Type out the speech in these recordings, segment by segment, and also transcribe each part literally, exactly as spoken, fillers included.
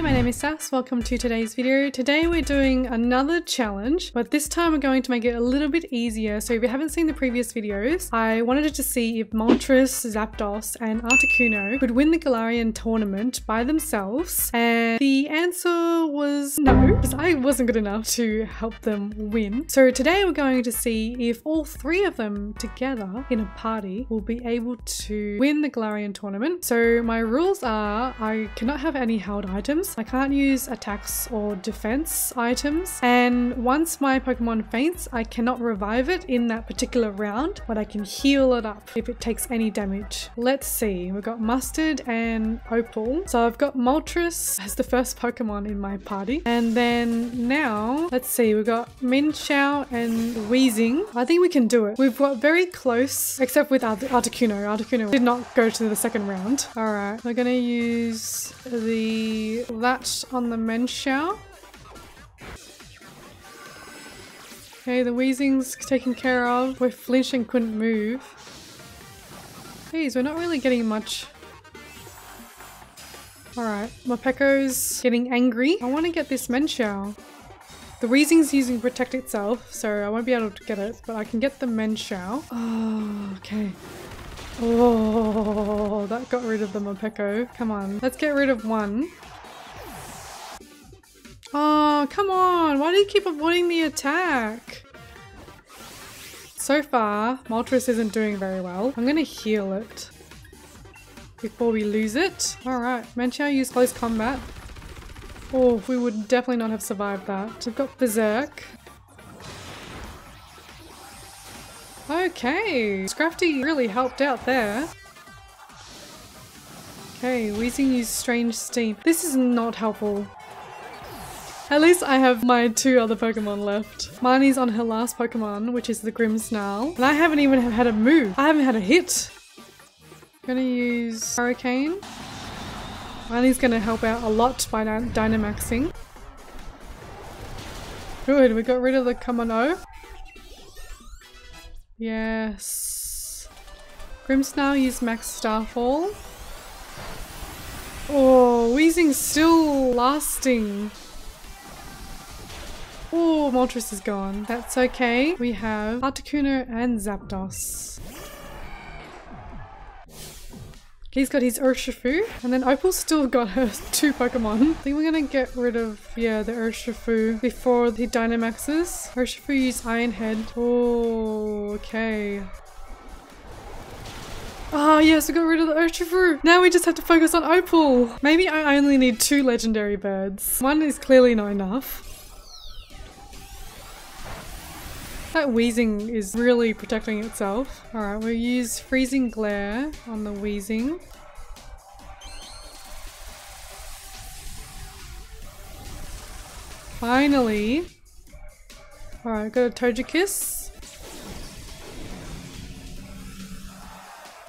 Hey, my name is Sass, welcome to today's video. Today we're doing another challenge, but this time we're going to make it a little bit easier. So if you haven't seen the previous videos, I wanted to see if Moltres, Zapdos and Articuno could win the Galarian tournament by themselves, and the answer was no, because I wasn't good enough to help them win. So today we're going to see if all three of them together in a party will be able to win the Galarian tournament. So my rules are I cannot have any held items, I can't use attacks or defense items, and once my Pokemon faints I cannot revive it in that particular round, but I can heal it up if it takes any damage. Let's see, we've got Mustard and Opal. So I've got Moltres as the first Pokemon in my party, and then now let's see, we've got Mienshao and Weezing. I think we can do it. We've got very close, except with Art Articuno. Articuno did not go to the second round. Alright, we're gonna use the that on the Mienshao. Okay, the Weezing's taken care of. We're flinched and couldn't move. Geez, we're not really getting much. Alright, Morpeko's getting angry. I want to get this Mienshao. The Weezing's using Protect itself, so I won't be able to get it, but I can get the Mienshao. Oh, okay. Oh, that got rid of the Morpeko. Come on, let's get rid of one. Oh, come on. Why do you keep avoiding the attack? So far, Moltres isn't doing very well. I'm going to heal it before we lose it. Alright, Mienshao used close combat. Oh, we would definitely not have survived that. We've got Berserk. Okay, Scrafty really helped out there. Okay, Weezing used Strange Steam. This is not helpful. At least I have my two other Pokemon left. Marnie's on her last Pokemon, which is the Grimmsnarl, and I haven't even had a move. I haven't had a hit. I'm gonna use Hurricane. Marnie's gonna help out a lot by Dynamaxing. Good, we got rid of the Kommo-o. Yes. Grimmsnarl used Max Starfall. Oh, Weezing's still lasting. Oh, Moltres is gone. That's okay. We have Articuno and Zapdos. He's got his Urshifu, and then Opal's still got her two Pokemon. I think we're gonna get rid of, yeah, the Urshifu before he Dynamaxes. Urshifu used Iron Head. Oh, okay. Oh yes, we got rid of the Urshifu. Now we just have to focus on Opal. Maybe I only need two legendary birds. One is clearly not enough. That Weezing is really protecting itself. Alright, we'll use Freezing Glare on the Weezing. Finally. Alright, got a Togekiss.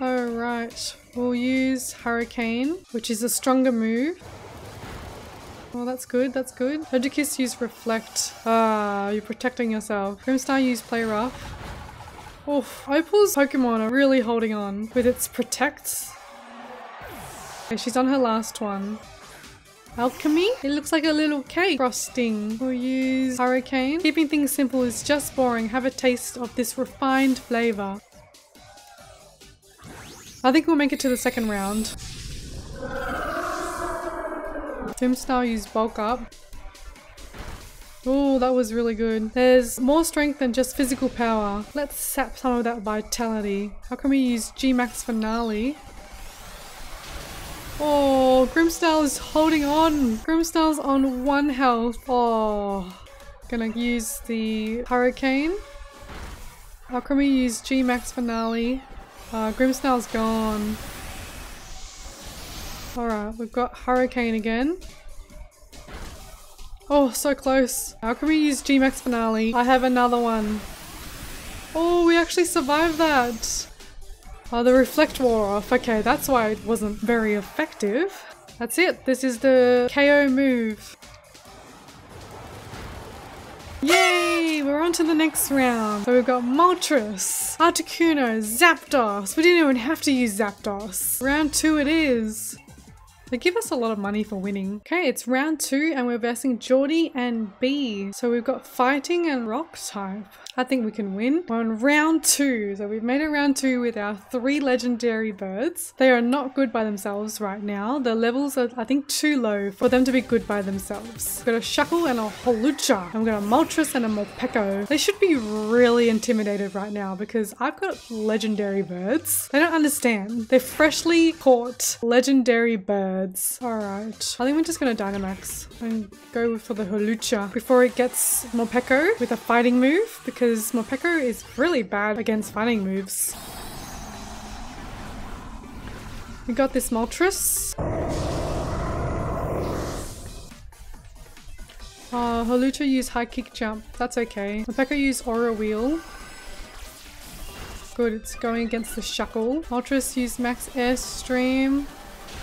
Alright, we'll use Hurricane, which is a stronger move. Well, that's good, that's good. Togekiss use Reflect. Ah, you're protecting yourself. Grimmsnarl use Play Rough. Oof, Opal's Pokemon are really holding on with its Protect. Okay, she's on her last one. Alchemy? It looks like a little cake. Frosting. We'll use Hurricane. Keeping things simple is just boring. Have a taste of this refined flavor. I think we'll make it to the second round. Grimmsnarl used Bulk Up. Oh, that was really good. There's more strength than just physical power. Let's sap some of that vitality. How can we use G-Max Finale? Oh, Grimmsnarl is holding on. Grimmsnarl's on one health. Oh, gonna use the Hurricane. How can we use G-Max Finale? Uh, Grimmsnarl's gone. Alright, we've got Hurricane again. Oh, so close. How can we use G-Max Finale? I have another one. Oh, we actually survived that. Oh, the Reflect wore off. Okay, that's why it wasn't very effective. That's it. This is the K O move. Yay! We're on to the next round. So we've got Moltres, Articuno, Zapdos. We didn't even have to use Zapdos. Round two it is. They give us a lot of money for winning. Okay, it's round two and we're versing Geordie and B. So we've got fighting and rock type. I think we can win. We're on round two. So we've made it round two with our three legendary birds. They are not good by themselves right now. The levels are, I think, too low for them to be good by themselves. We've got a Shuckle and a Hawlucha. I've got a Moltres and a Morpeko. They should be really intimidated right now because I've got legendary birds. They don't understand. They're freshly caught legendary birds. Alright, I think we're just going to Dynamax and go for the Hawlucha before it gets Morpeko with a fighting move, because Morpeko is really bad against fighting moves. We got this Moltres. Uh, Hawlucha used High Kick Jump, that's okay. Morpeko used Aura Wheel. Good, it's going against the Shuckle. Moltres used Max Airstream.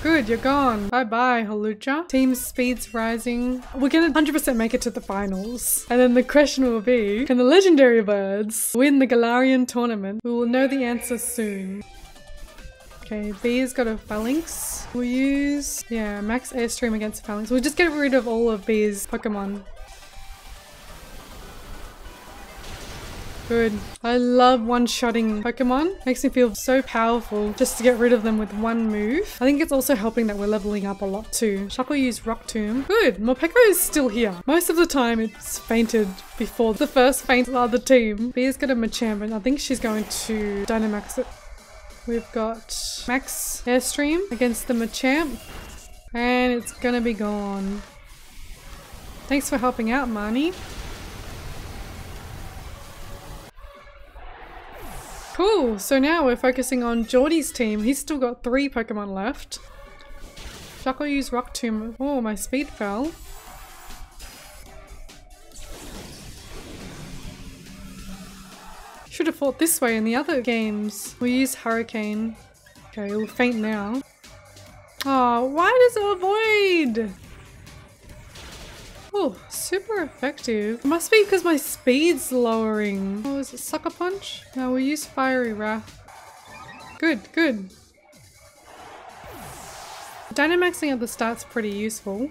Good, you're gone. Bye-bye, Hawlucha. Team speed's rising. We're gonna one hundred percent make it to the finals. And then the question will be, can the legendary birds win the Galarian tournament? We will know the answer soon. Okay, B has got a Phalanx. We'll use, yeah, Max Airstream against Phalanx. We'll just get rid of all of B's Pokemon. Good. I love one-shotting Pokemon. Makes me feel so powerful just to get rid of them with one move. I think it's also helping that we're leveling up a lot too. Shuckle used Rock Tomb. Good. Morpeko is still here. Most of the time it's fainted before the first faint of the other team. Bea's got a Machamp and I think she's going to Dynamax it. We've got Max Airstream against the Machamp and it's gonna be gone. Thanks for helping out, Marnie. Cool, so now we're focusing on Geordie's team. He's still got three Pokemon left. Shuckle used Rock Tomb. Oh, my speed fell. Should have fought this way in the other games. We'll use Hurricane. Okay, we'll faint now. Oh, why does it avoid? Oh, super effective. It must be because my speed's lowering. Oh, is it Sucker Punch? No, we use Fiery Wrath. Good, good. Dynamaxing at the start's pretty useful.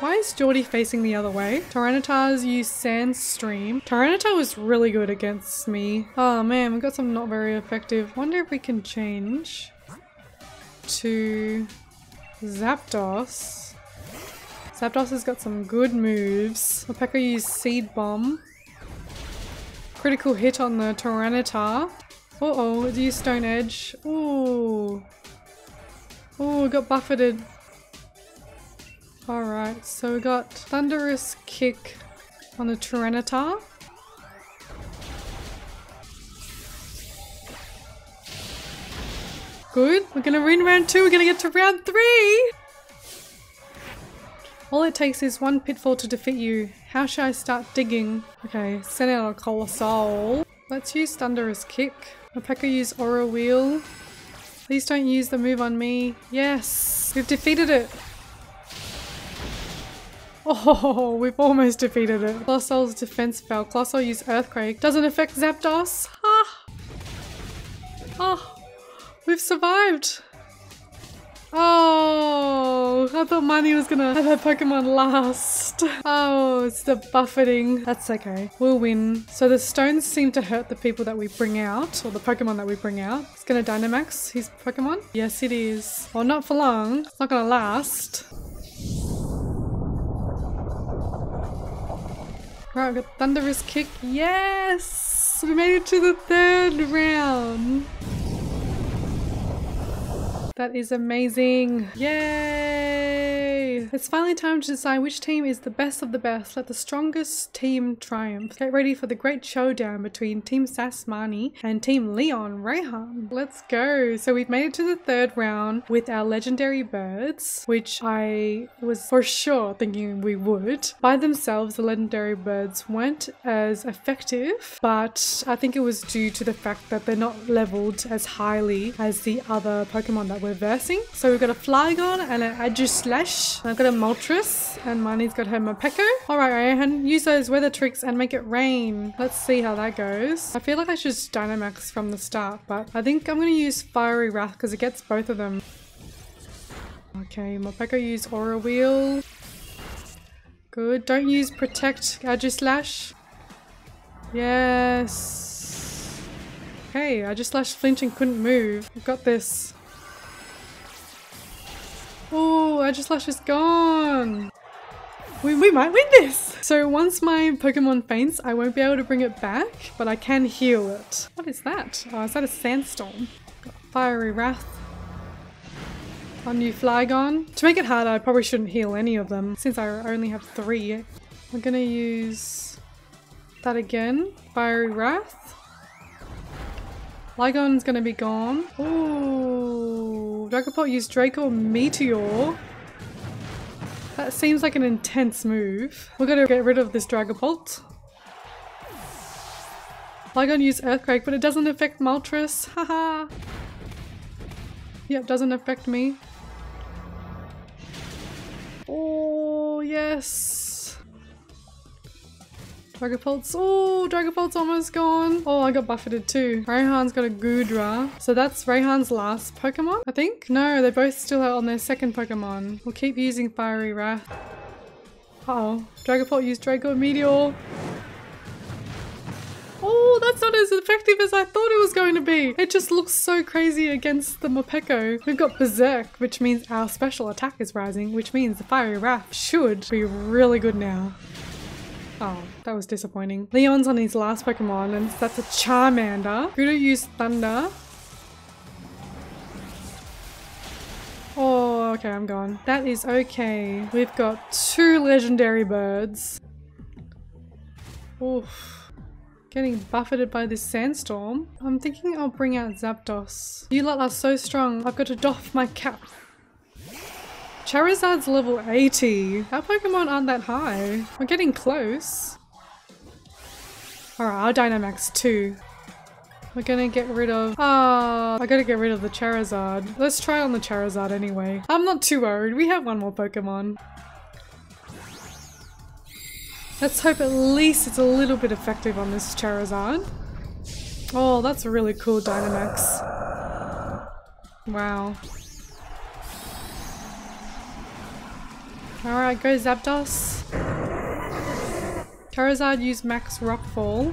Why is Geordie facing the other way? Tyranitar's used Sandstream. Tyranitar was really good against me. Oh man, we got some not very effective. Wonder if we can change to Zapdos. Zapdos has got some good moves. Morpeko used Seed Bomb. Critical hit on the Tyranitar. Uh-oh, it used Stone Edge. Ooh. Ooh, got buffeted. Alright, so we got Thunderous Kick on the Tyranitar. Good. We're gonna win round two. We're gonna get to round three. All it takes is one pitfall to defeat you. How should I start digging? Okay, send out a Colossal. Let's use Thunderous Kick. Morpeko use Aura Wheel. Please don't use the move on me. Yes, we've defeated it. Oh, we've almost defeated it. Colossal's defense fell. Colossal use Earthquake. Doesn't affect Zapdos. Ah. Oh, we've survived. Oh, I thought Marnie was gonna have her Pokemon last. Oh, it's the buffeting. That's okay. We'll win. So the stones seem to hurt the people that we bring out, or the Pokemon that we bring out. It's gonna Dynamax his Pokemon. Yes, it is. Well, not for long. It's not gonna last. Right, we've got Thunderous Kick. Yes! We made it to the third round. That is amazing. Yay! It's finally time to decide which team is the best of the best. Let the strongest team triumph. Get ready for the great showdown between Team Sass Marnie and Team Leon Rayhan. Let's go. So we've made it to the third round with our legendary birds, which I was for sure thinking we would. By themselves, the legendary birds weren't as effective, but I think it was due to the fact that they're not leveled as highly as the other Pokemon that we're versing. So we've got a Flygon and an Aegislash. I've got a Moltres and Marnie's got her Morpeko. Alright, Rayhan, use those weather tricks and make it rain. Let's see how that goes. I feel like I should just Dynamax from the start, but I think I'm going to use Fiery Wrath because it gets both of them. Okay, Morpeko use Aura Wheel. Good. Don't use Protect Aegislash. Yes. Okay, Aegislash flinched and couldn't move. We've got this. Oh, Aegislash is gone. We, we might win this! So once my Pokemon faints, I won't be able to bring it back, but I can heal it. What is that? Oh, is that a sandstorm? Got Fiery Wrath. Our new Flygon. To make it harder, I probably shouldn't heal any of them, since I only have three. We're gonna use that again. Fiery Wrath. Flygon's gonna be gone. Ooh, Dragapult used Draco Meteor. That seems like an intense move. We're gonna get rid of this Dragapult. Flygon used Earthquake, but it doesn't affect Moltres. Haha. Yep, doesn't affect me. Oh, yes. Dragapult's. Oh, Dragapult's almost gone. Oh, I got buffeted too. Raihan's got a Goodra. So that's Raihan's last Pokemon, I think? No, they're both still out on their second Pokemon. We'll keep using Fiery Wrath. Uh-oh. Dragapult used Draco Meteor. Oh, that's not as effective as I thought it was going to be. It just looks so crazy against the Morpeko. We've got Berserk, which means our special attack is rising, which means the Fiery Wrath should be really good now. Oh, that was disappointing. Leon's on his last Pokemon, and that's a Charmander. Goodra used Thunder. Oh, okay, I'm gone. That is okay. We've got two legendary birds. Oof. Getting buffeted by this sandstorm. I'm thinking I'll bring out Zapdos. You lot are so strong. I've got to doff my cap. Charizard's level eighty. Our Pokemon aren't that high. We're getting close. Alright, I'll Dynamax too. We're gonna get rid of... Ah, oh, I gotta get rid of the Charizard. Let's try on the Charizard anyway. I'm not too worried. We have one more Pokemon. Let's hope at least it's a little bit effective on this Charizard. Oh, that's a really cool Dynamax. Wow. Alright, go Zapdos. Charizard used Max Rockfall.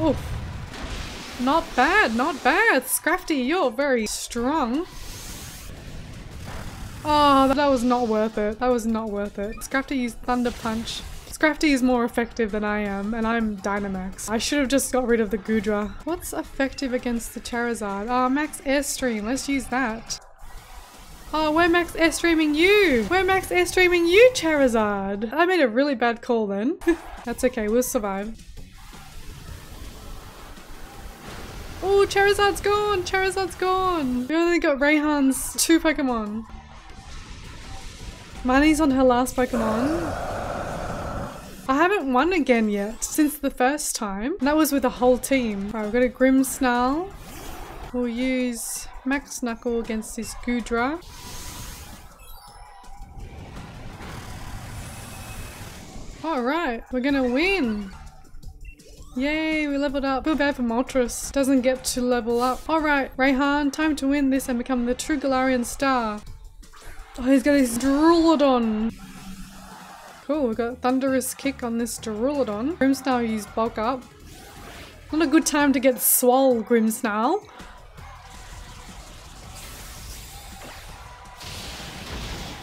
Oh, not bad, not bad. Scrafty, you're very strong. Oh, that was not worth it. That was not worth it. Scrafty used Thunder Punch. Scrafty is more effective than I am, and I'm Dynamax. I should have just got rid of the Goodra. What's effective against the Charizard? Ah, oh, Max Airstream. Let's use that. Oh, we're Max Airstreaming you! We're Max Airstreaming you, Charizard! I made a really bad call then. That's okay, we'll survive. Oh, Charizard's gone! Charizard's gone! We only got Raihan's two Pokemon. Marnie's on her last Pokemon. I haven't won again yet since the first time. And that was with a whole team. Alright, we've got a Grimmsnarl. We'll use Max Knuckle against this Goodra. Alright, we're gonna win! Yay, we leveled up. Feel bad for Moltres. Doesn't get to level up. Alright, Raihan, time to win this and become the true Galarian star. Oh, he's got his Druddigon. Cool, we've got Thunderous Kick on this Druddigon. Grimmsnarl used Bulk Up. Not a good time to get Swole, Grimmsnarl.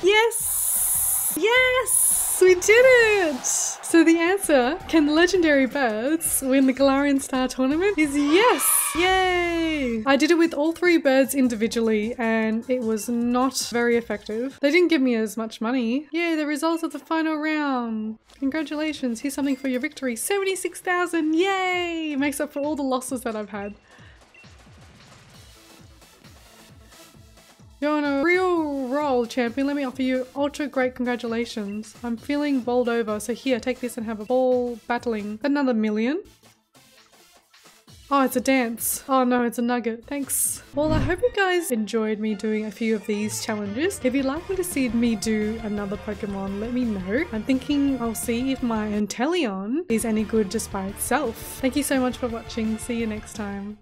Yes! Yes! We did it! So the answer, can legendary birds win the Galarian Star Tournament, is yes! Yay! I did it with all three birds individually and it was not very effective. They didn't give me as much money. Yay, the results of the final round. Congratulations, here's something for your victory. seventy-six thousand, yay! Makes up for all the losses that I've had. You're on a real roll, champion. Let me offer you ultra great congratulations. I'm feeling bowled over, so here, take this and have a ball battling. Another million. Oh, it's a dance. Oh no, it's a nugget. Thanks. Well, I hope you guys enjoyed me doing a few of these challenges. If you'd like me to see me do another Pokemon, let me know. I'm thinking I'll see if my Inteleon is any good just by itself. Thank you so much for watching. See you next time.